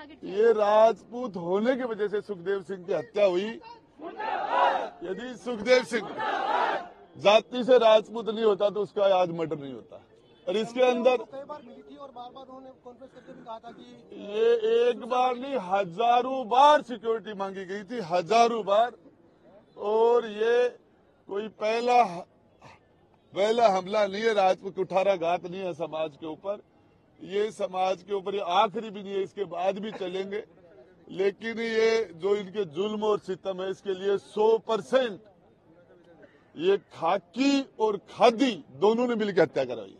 Target किया? ये राजपूत होने की वजह से सुखदेव सिंह की हत्या हुई। यदि सुखदेव सिंह जाति से राजपूत नहीं होता तो उसका आज मर्डर नहीं होता। और इसके अंदर कई बार मिली थी और बार-बार उन्होंने कॉन्फ्रेंस करके भी कहा था कि ये एक बार नहीं हजारों बार सिक्योरिटी मांगी गई थी, हजारों बार। और ये कोई पहला हमला नहीं है, राजपूत कुठाराघात नहीं है समाज के ऊपर, ये समाज के ऊपर ये आखिरी भी नहीं है, इसके बाद भी चलेंगे। लेकिन ये जो इनके जुल्म और सितम है इसके लिए 100% ये खाकी और खादी दोनों ने मिलकर हत्या कराई है।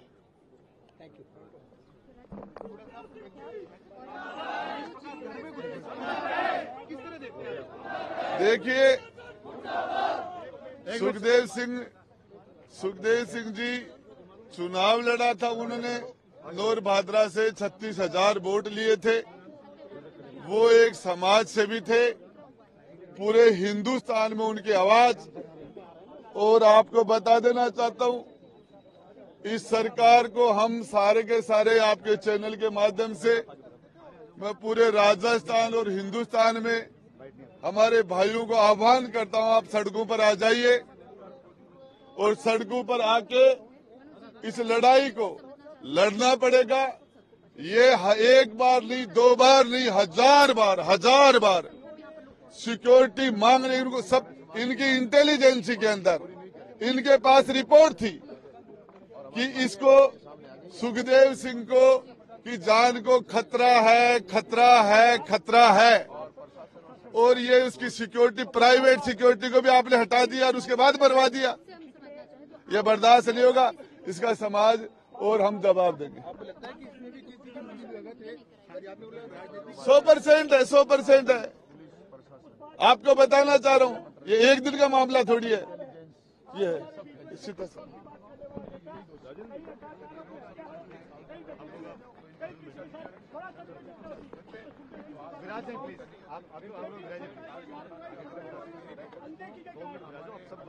देखिए सुखदेव सिंह जी चुनाव लड़ा था, उन्होंने नोहर भादरा से 36,000 वोट लिए थे। वो एक समाज से भी थे, पूरे हिंदुस्तान में उनकी आवाज। और आपको बता देना चाहता हूं, इस सरकार को हम सारे के सारे आपके चैनल के माध्यम से मैं पूरे राजस्थान और हिंदुस्तान में हमारे भाइयों को आह्वान करता हूं, आप सड़कों पर आ जाइए और सड़कों पर आके इस लड़ाई को लड़ना पड़ेगा। ये एक बार नहीं, दो बार नहीं, हजार बार सिक्योरिटी मांग रही उनको। सब इनकी इंटेलिजेंसी के अंदर इनके पास रिपोर्ट थी कि इसको सुखदेव सिंह को की जान को खतरा है। और ये उसकी सिक्योरिटी, प्राइवेट सिक्योरिटी को भी आपने हटा दिया और उसके बाद मरवा दिया। ये बर्दाश्त नहीं होगा, इसका समाज और हम जवाब देंगे। 100% है। आपको बताना चाह रहा हूँ, ये एक दिन का मामला थोड़ी है, ये है इसी तरह। आप